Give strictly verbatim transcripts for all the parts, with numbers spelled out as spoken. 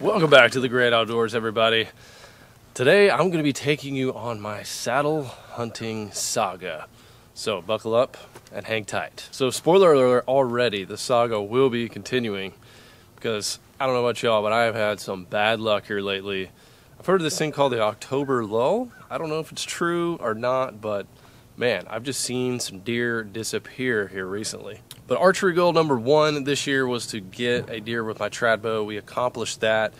Welcome back to the great outdoors, everybody. Today I'm going to be taking you on my saddle hunting saga. So buckle up and hang tight. So spoiler alert already, the saga will be continuing because I don't know about y'all, but I have had some bad luck here lately. I've heard of this thing called the October lull. I don't know if it's true or not, but man, I've just seen some deer disappear here recently. But archery goal number one this year was to get a deer with my trad bow. We accomplished that.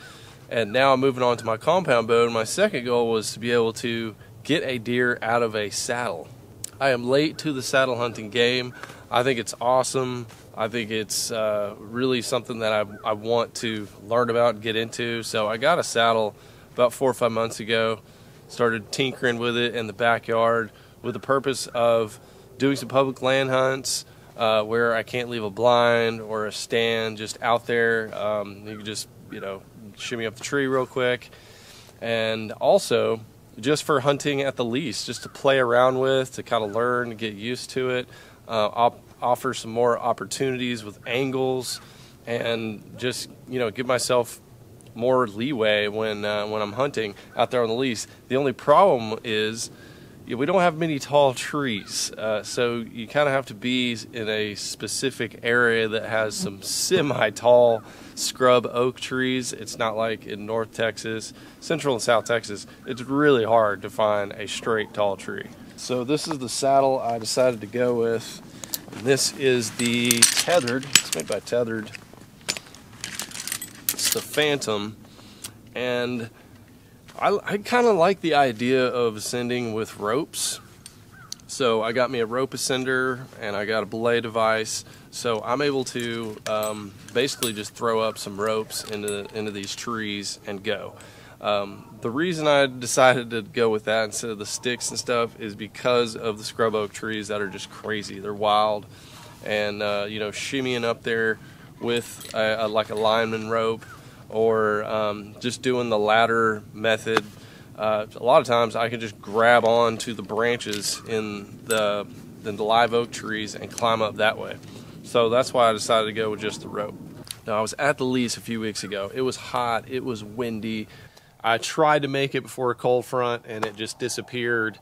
And now I'm moving on to my compound bow. And my second goal was to be able to get a deer out of a saddle. I am late to the saddle hunting game. I think it's awesome. I think it's uh, really something that I, I want to learn about and get into. So I got a saddle about four or five months ago. Started tinkering with it in the backyard with the purpose of doing some public land hunts uh, where I can't leave a blind or a stand just out there. Um, you can just, you know, shimmy up the tree real quick. And also just for hunting at the lease, just to play around with, to kind of learn, get used to it, uh, op offer some more opportunities with angles and just, you know, give myself more leeway when, uh, when I'm hunting out there on the lease. The only problem is, yeah, we don't have many tall trees, uh, so you kind of have to be in a specific area that has some semi-tall scrub oak trees. It's not like in North Texas, Central and South Texas. It's really hard to find a straight tall tree. So this is the saddle I decided to go with. And this is the Tethered. It's made by Tethered. It's the Phantom. And I, I kind of like the idea of ascending with ropes. So I got me a rope ascender and I got a belay device. So I'm able to um, basically just throw up some ropes into, into these trees and go. Um, the reason I decided to go with that instead of the sticks and stuff is because of the scrub oak trees that are just crazy. They're wild and, uh, you know, shimmying up there with a, a, like a lineman rope, or um, just doing the ladder method. Uh, a lot of times I can just grab on to the branches in the, in the live oak trees and climb up that way. So that's why I decided to go with just the rope. Now I was at the lease a few weeks ago. It was hot, it was windy. I tried to make it before a cold front and it just disappeared.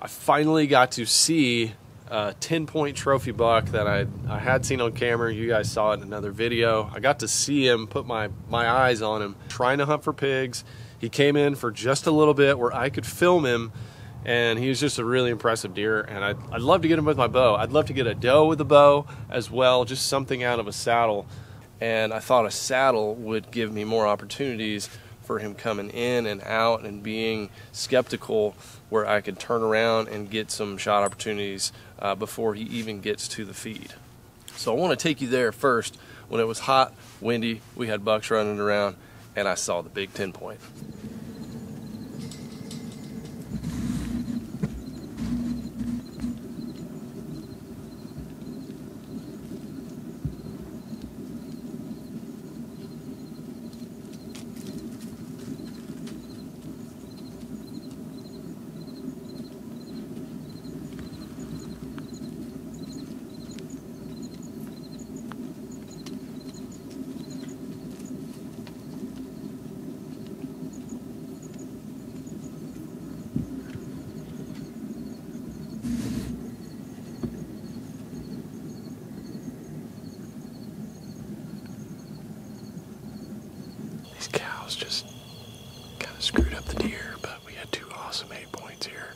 I finally got to see a ten point trophy buck that I, I had seen on camera. You guys saw it in another video. I got to see him, put my, my eyes on him, trying to hunt for pigs. He came in for just a little bit where I could film him, and he was just a really impressive deer, and I'd, I'd love to get him with my bow. I'd love to get a doe with a bow as well, just something out of a saddle. And I thought a saddle would give me more opportunities for him coming in and out and being skeptical, where I could turn around and get some shot opportunities uh, before he even gets to the feed. So I want to take you there first. When it was hot, windy, we had bucks running around, and I saw the big ten point. Just kind of screwed up the deer, but we had two awesome eight points here.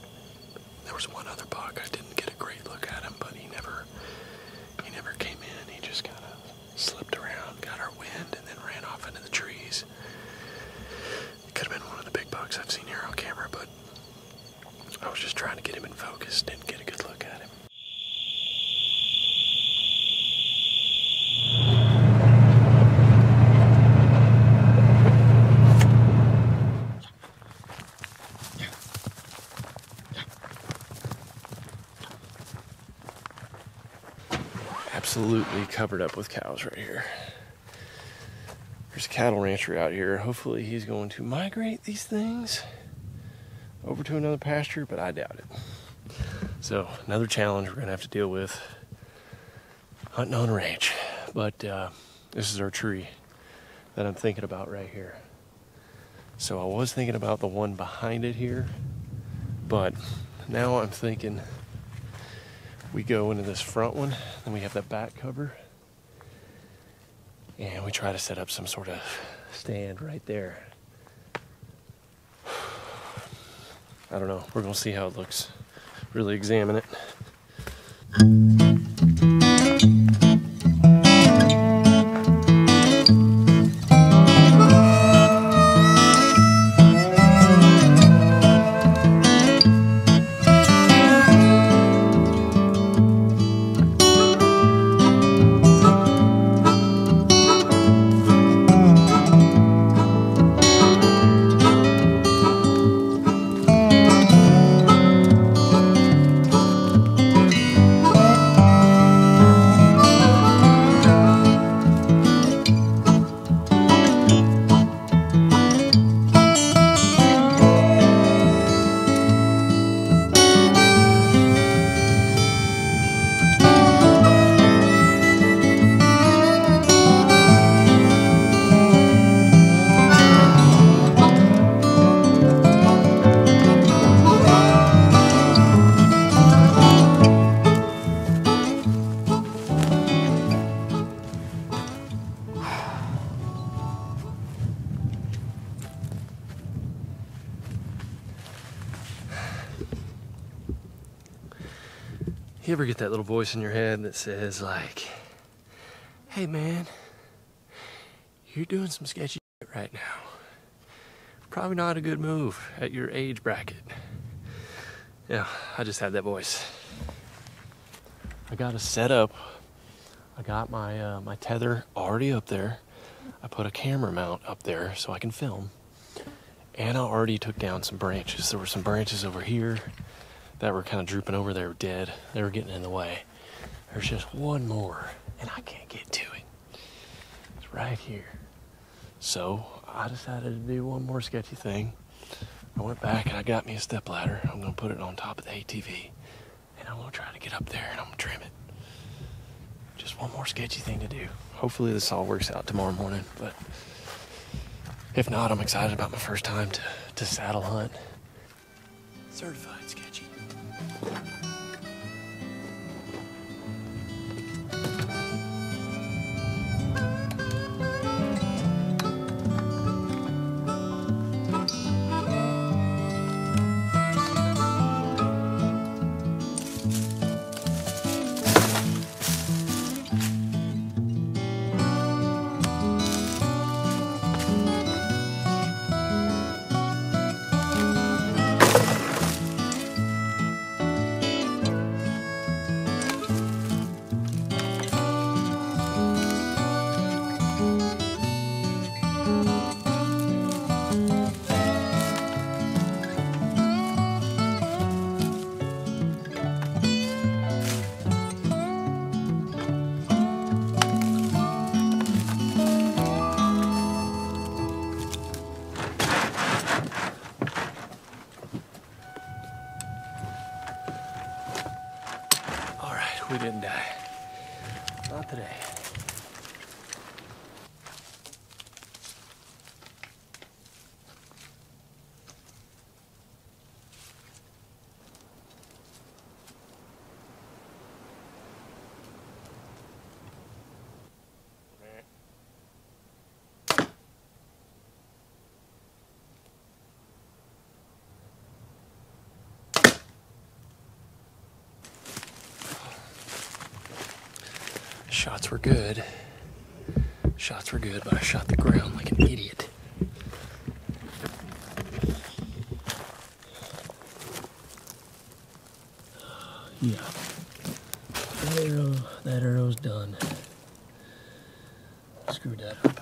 There was one other buck, I didn't get a great look at him, but he never he never came in. He just kind of slipped around, got our wind, and then ran off into the trees. It could have been one of the big bucks I've seen here on camera, but I was just trying to get him in focus, didn't get a good look at him. Absolutely covered up with cows right here. There's a cattle rancher out here. Hopefully he's going to migrate these things over to another pasture, but I doubt it. So another challenge we're gonna have to deal with hunting on a ranch. But uh, this is our tree. that I'm thinking about right here. So I was thinking about the one behind it here, but now I'm thinking we go into this front one, then we have that back cover, and we try to set up some sort of stand right there. I don't know. We're going to see how it looks. Really examine it. You ever get that little voice in your head that says, like, hey man, you're doing some sketchy shit right now. Probably not a good move at your age bracket. Yeah, I just had that voice. I got a setup. I got my, uh, my tether already up there. I put a camera mount up there so I can film. And I already took down some branches. There were some branches over here that were kind of drooping over. They were dead. They were getting in the way. There's just one more, and I can't get to it. It's right here. So I decided to do one more sketchy thing. I went back and I got me a stepladder. I'm going to put it on top of the A T V, and I'm going to try to get up there, and I'm going to trim it. Just one more sketchy thing to do. Hopefully this all works out tomorrow morning, but if not, I'm excited about my first time to, to saddle hunt. Certified sketchy. We didn't die. Not today. Shots were good. Shots were good, but I shot the ground like an idiot. Yeah. That arrow, that arrow's done. Screwed that up.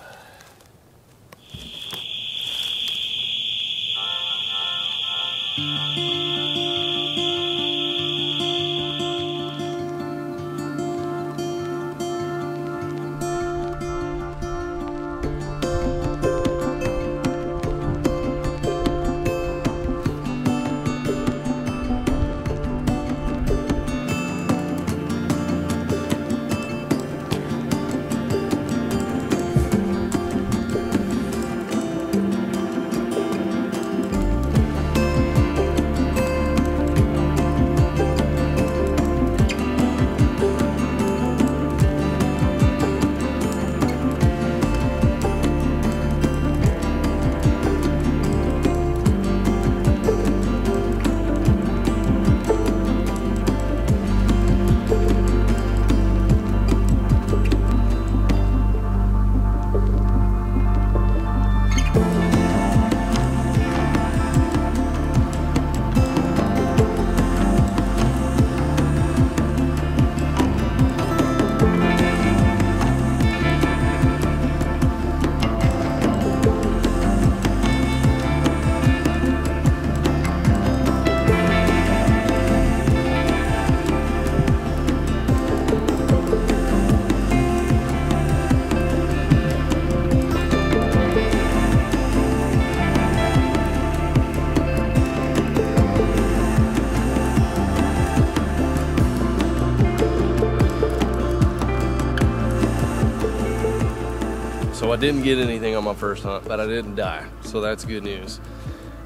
So I didn't get anything on my first hunt, but I didn't die, so that's good news.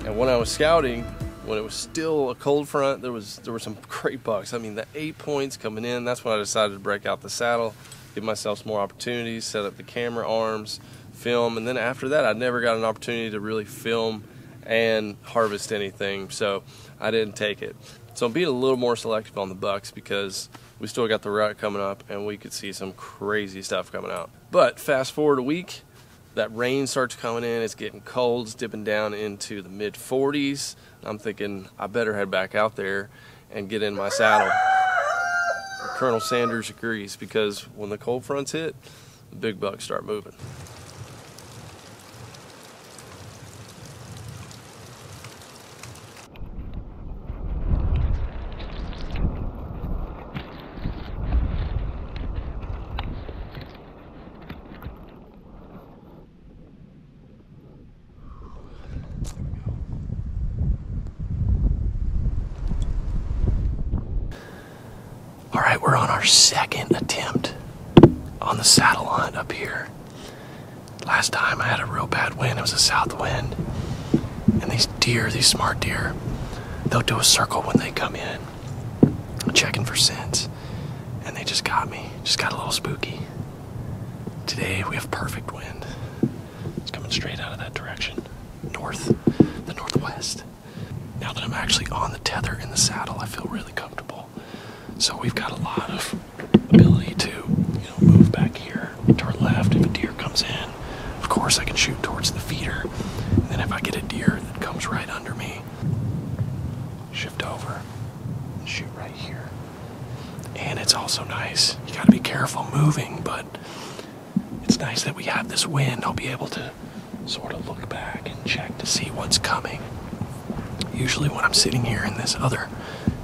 And when I was scouting, when it was still a cold front, there was there were some great bucks. I mean, the eight points coming in, that's when I decided to break out the saddle, give myself some more opportunities, set up the camera arms, film, and then after that, I never got an opportunity to really film and harvest anything, so I didn't take it. So I'm being a little more selective on the bucks because we still got the rut coming up and we could see some crazy stuff coming out. But fast forward a week, that rain starts coming in, it's getting cold, it's dipping down into the mid forties. I'm thinking I better head back out there and get in my saddle. Colonel Sanders agrees, because when the cold fronts hit, the big bucks start moving. Alright, we're on our second attempt on the saddle hunt up here. Last time I had a real bad wind, it was a south wind. And these deer, these smart deer, they'll do a circle when they come in. I'm checking for scents. And they just got me. Just got a little spooky. Today we have perfect wind. It's coming straight out of that direction. North, the northwest. Now that I'm actually on the tether in the saddle, I feel really comfortable. So we've got a lot of ability to, you know, move back here to our left if a deer comes in. Of course, I can shoot towards the feeder. And then if I get a deer that comes right under me, shift over and shoot right here. And it's also nice. You gotta be careful moving, but it's nice that we have this wind. I'll be able to sort of look back and check to see what's coming. Usually when I'm sitting here in this other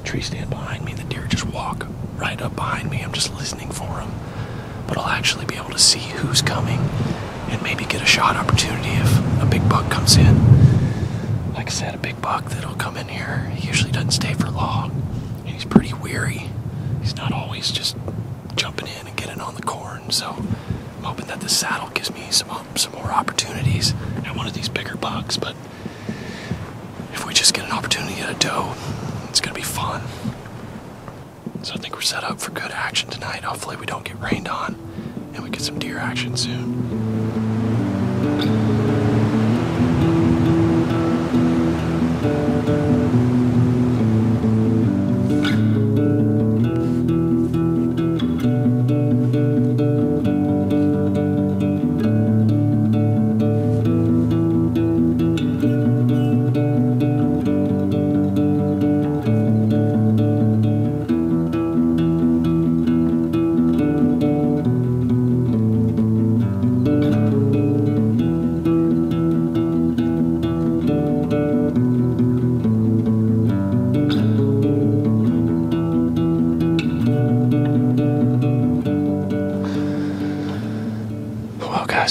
tree stand behind me, the deer just walk right up behind me. I'm just listening for them, but I'll actually be able to see who's coming and maybe get a shot opportunity if a big buck comes in. Like I said, a big buck that'll come in here, he usually doesn't stay for long, and he's pretty weary. He's not always just jumping in and getting on the corn, so I'm hoping that the saddle gives me some, some more opportunities at one of these bigger bucks. But if we just get an opportunity to get a doe, it's gonna be fun. So I think we're set up for good action tonight. Hopefully we don't get rained on and we get some deer action soon.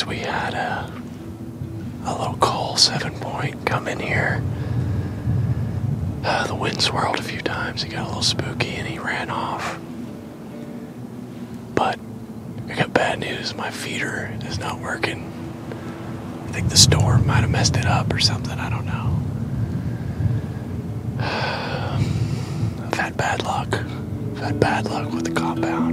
We had a, a little coal seven point come in here. Uh, the wind swirled a few times. He got a little spooky and he ran off. But I got bad news. My feeder is not working. I think the storm might have messed it up or something. I don't know. Um, I've had bad luck. I've had bad luck with the compound.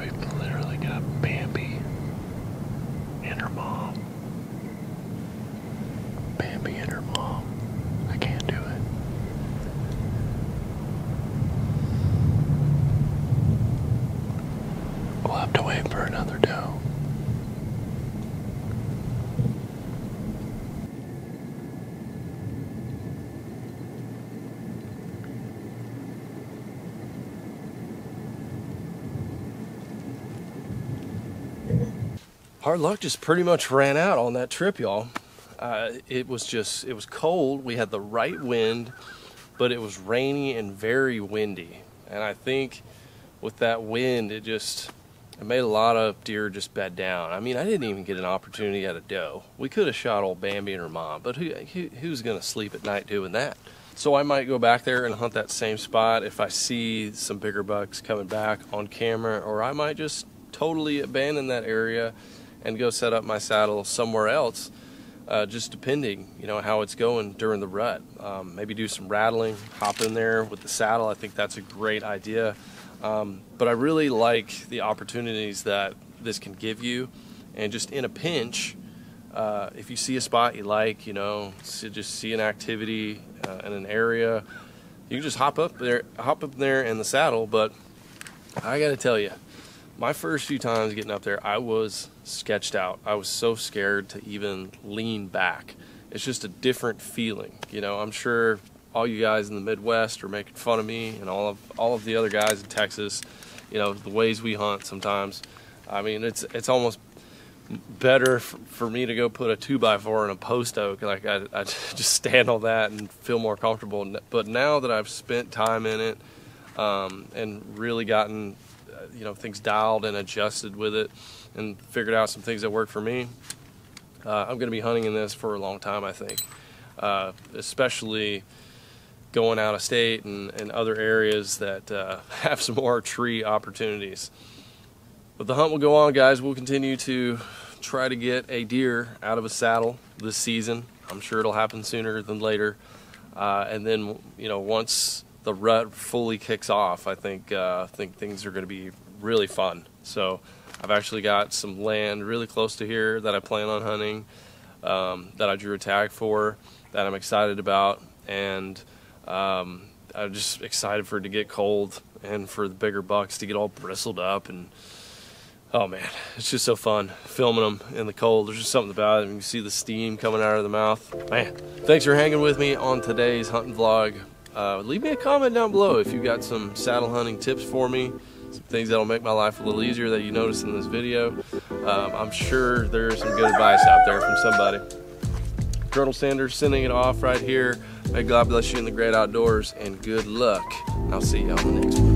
We've literally got Bambi and her mom. Bambi and her mom. I can't do it. We'll have to wait for another doe. Our luck just pretty much ran out on that trip, y'all. Uh, it was just, it was cold. We had the right wind, but it was rainy and very windy. And I think with that wind, it just, it made a lot of deer just bed down. I mean, I didn't even get an opportunity at a doe. We could have shot old Bambi and her mom, but who, who who's gonna sleep at night doing that? So I might go back there and hunt that same spot if I see some bigger bucks coming back on camera, or I might just totally abandon that area and go set up my saddle somewhere else, uh, just depending, you know, how it's going during the rut. Um, maybe do some rattling, hop in there with the saddle. I think that's a great idea. Um, but I really like the opportunities that this can give you, and just in a pinch, uh, if you see a spot you like, you know, just see an activity uh, in an area, you can just hop up there, hop up there in the saddle. But I gotta tell you, my first few times getting up there, I was sketched out. I was so scared to even lean back. It's just a different feeling. You know, I'm sure all you guys in the Midwest are making fun of me, and all of all of the other guys in Texas, you know, the ways we hunt sometimes. I mean, it's it's almost better for, for me to go put a two by four in a post oak. Like I, I just stand on that and feel more comfortable. But now that I've spent time in it, um, and really gotten, you know, things dialed and adjusted with it and figured out some things that work for me, uh, I'm gonna be hunting in this for a long time, I think, uh, especially going out of state and, and other areas that uh, have some more tree opportunities. But the hunt will go on, guys. We'll continue to try to get a deer out of a saddle this season. I'm sure it'll happen sooner than later, uh, and then, you know, once the rut fully kicks off, I think uh, I think things are going to be really fun. So I've actually got some land really close to here that I plan on hunting, um, that I drew a tag for, that I'm excited about, and um, I'm just excited for it to get cold and for the bigger bucks to get all bristled up. And oh man, it's just so fun filming them in the cold. There's just something about it. You see the steam coming out of the mouth. Man, thanks for hanging with me on today's hunting vlog. Uh, leave me a comment down below if you've got some saddle hunting tips for me, some things that'll make my life a little easier that you notice in this video. Um, I'm sure there's some good advice out there from somebody. Colonel Sanders sending it off right here. May God bless you in the great outdoors, and good luck. I'll see you on the next one.